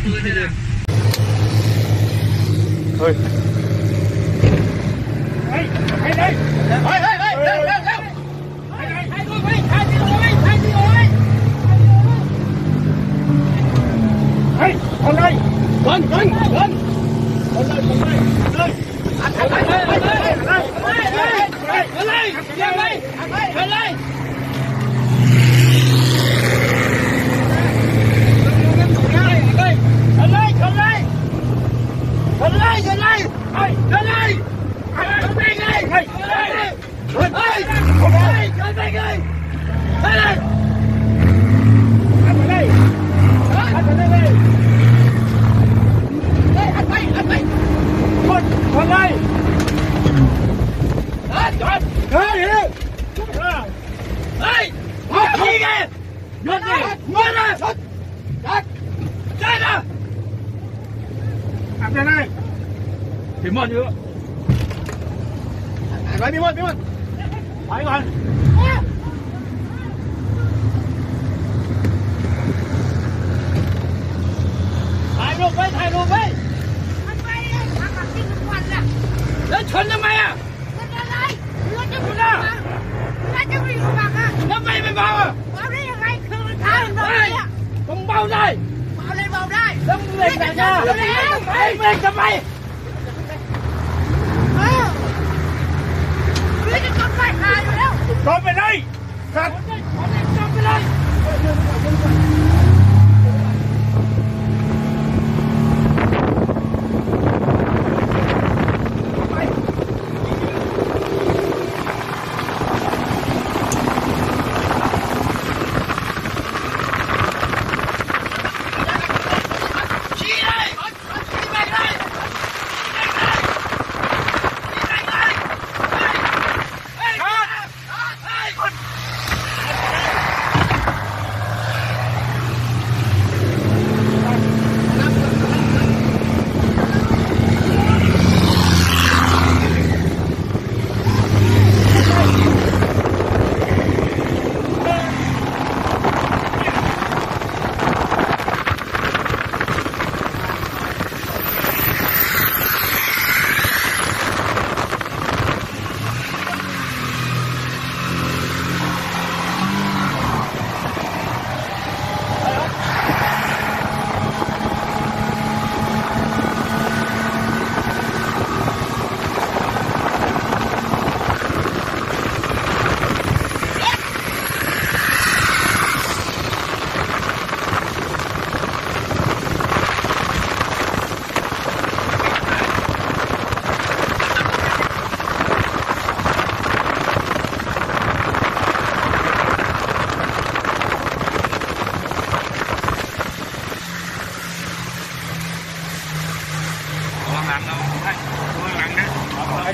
Thôi. Hãy subscribe cho kênh Ghiền Mì Gõ để không bỏ lỡ những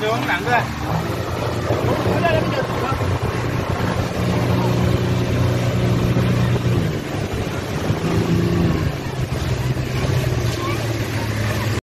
video hấp dẫn.